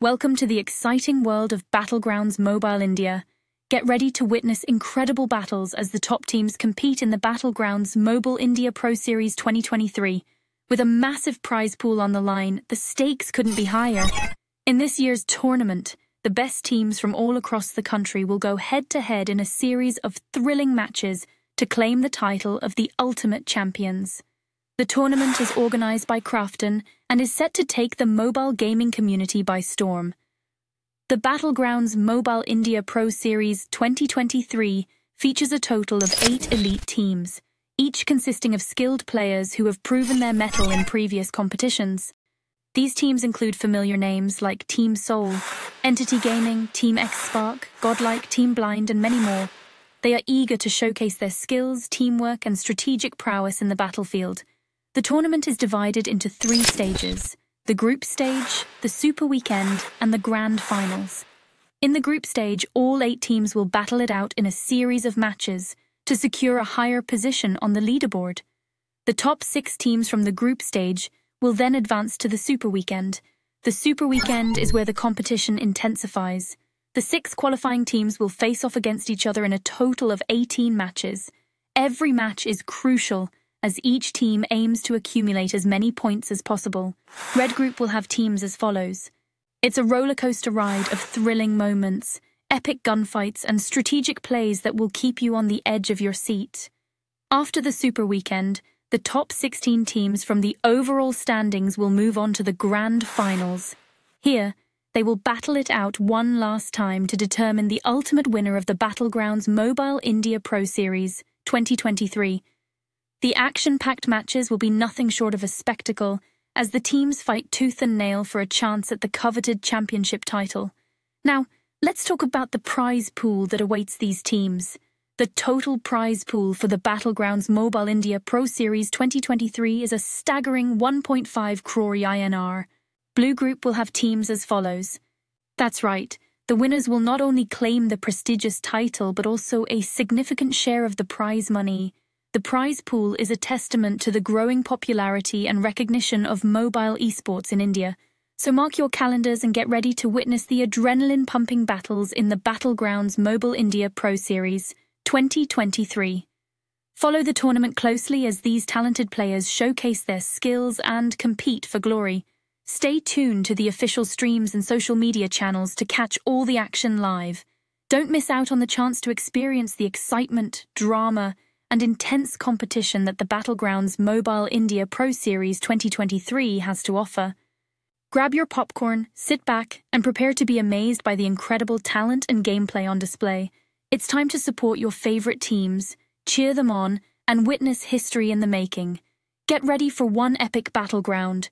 Welcome to the exciting world of Battlegrounds Mobile India. Get ready to witness incredible battles as the top teams compete in the Battlegrounds Mobile India Pro Series 2023. With a massive prize pool on the line, the stakes couldn't be higher. In this year's tournament, the best teams from all across the country will go head-to-head in a series of thrilling matches to claim the title of the ultimate champions. The tournament is organized by Krafton and is set to take the mobile gaming community by storm. The Battlegrounds Mobile India Pro Series 2023 features a total of 8 elite teams, each consisting of skilled players who have proven their mettle in previous competitions. These teams include familiar names like Team Soul, Entity Gaming, Team X Spark, Godlike, Team Blind, and many more. They are eager to showcase their skills, teamwork, and strategic prowess in the battlefield. The tournament is divided into 3 stages: the group stage, the super weekend, and the grand finals. In the group stage, all 8 teams will battle it out in a series of matches to secure a higher position on the leaderboard. The top 6 teams from the group stage will then advance to the super weekend. The super weekend is where the competition intensifies. The 6 qualifying teams will face off against each other in a total of 18 matches. Every match is crucial, as each team aims to accumulate as many points as possible. Red Group will have teams as follows. It's a rollercoaster ride of thrilling moments, epic gunfights, and strategic plays that will keep you on the edge of your seat. After the Super Weekend, the top 16 teams from the overall standings will move on to the Grand Finals. Here, they will battle it out one last time to determine the ultimate winner of the Battlegrounds Mobile India Pro Series 2023. The action-packed matches will be nothing short of a spectacle, as the teams fight tooth and nail for a chance at the coveted championship title. Now, let's talk about the prize pool that awaits these teams. The total prize pool for the Battlegrounds Mobile India Pro Series 2023 is a staggering 1.5 crore INR. Blue Group will have teams as follows. That's right, the winners will not only claim the prestigious title but also a significant share of the prize money. The prize pool is a testament to the growing popularity and recognition of mobile esports in India. So mark your calendars and get ready to witness the adrenaline-pumping battles in the Battlegrounds Mobile India Pro Series 2023. Follow the tournament closely as these talented players showcase their skills and compete for glory. Stay tuned to the official streams and social media channels to catch all the action live. Don't miss out on the chance to experience the excitement, drama, and intense competition that the Battlegrounds Mobile India Pro Series 2023 has to offer. Grab your popcorn, sit back, and prepare to be amazed by the incredible talent and gameplay on display. It's time to support your favorite teams, cheer them on, and witness history in the making. Get ready for one epic battleground.